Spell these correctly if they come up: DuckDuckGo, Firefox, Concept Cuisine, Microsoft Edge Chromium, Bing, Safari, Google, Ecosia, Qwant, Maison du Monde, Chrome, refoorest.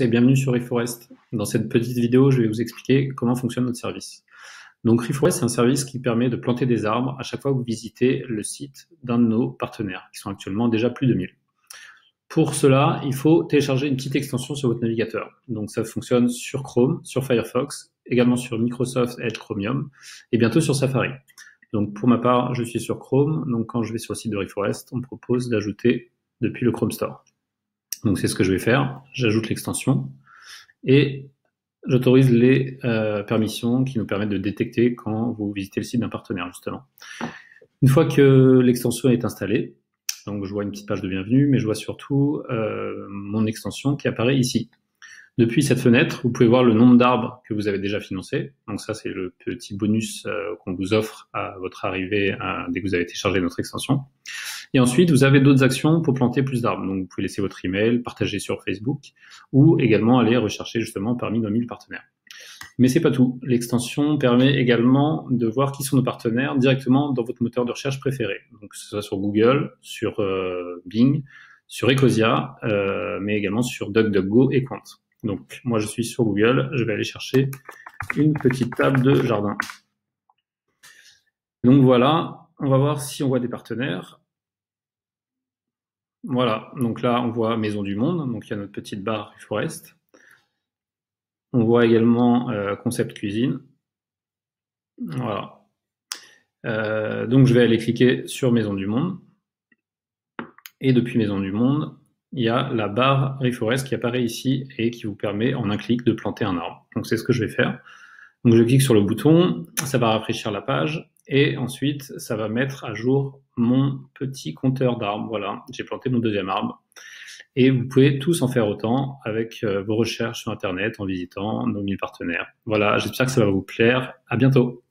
et bienvenue sur refoorest. Dans cette petite vidéo, je vais vous expliquer comment fonctionne notre service. Donc refoorest, c'est un service qui permet de planter des arbres à chaque fois que vous visitez le site d'un de nos partenaires, qui sont actuellement déjà plus de 1000. Pour cela, il faut télécharger une petite extension sur votre navigateur. Donc ça fonctionne sur Chrome, sur Firefox, également sur Microsoft Edge Chromium et bientôt sur Safari. Donc pour ma part, je suis sur Chrome. Donc quand je vais sur le site de refoorest, on me propose d'ajouter depuis le Chrome Store. Donc c'est ce que je vais faire, j'ajoute l'extension et j'autorise les permissions qui nous permettent de détecter quand vous visitez le site d'un partenaire justement. Une fois que l'extension est installée, donc je vois une petite page de bienvenue, mais je vois surtout mon extension qui apparaît ici. Depuis cette fenêtre, vous pouvez voir le nombre d'arbres que vous avez déjà financés. Donc ça c'est le petit bonus qu'on vous offre à votre arrivée dès que vous avez téléchargé notre extension. Et ensuite, vous avez d'autres actions pour planter plus d'arbres. Donc, vous pouvez laisser votre email, partager sur Facebook ou également aller rechercher justement parmi nos 1000 partenaires. Mais c'est pas tout. L'extension permet également de voir qui sont nos partenaires directement dans votre moteur de recherche préféré. Donc, que ce soit sur Google, sur Bing, sur Ecosia, mais également sur DuckDuckGo et Qwant. Donc, moi, je suis sur Google. Je vais aller chercher une petite table de jardin. Donc, voilà. On va voir si on voit des partenaires. Voilà, donc là on voit Maison du Monde, donc il y a notre petite barre refoorest. On voit également Concept Cuisine. Voilà. Donc je vais aller cliquer sur Maison du Monde. Et depuis Maison du Monde, il y a la barre refoorest qui apparaît ici et qui vous permet en un clic de planter un arbre. Donc c'est ce que je vais faire. Donc je clique sur le bouton, ça va rafraîchir la page. Et ensuite, ça va mettre à jour mon petit compteur d'arbres. Voilà, j'ai planté mon deuxième arbre. Et vous pouvez tous en faire autant avec vos recherches sur Internet en visitant nos 1000 partenaires. Voilà, j'espère que ça va vous plaire. À bientôt.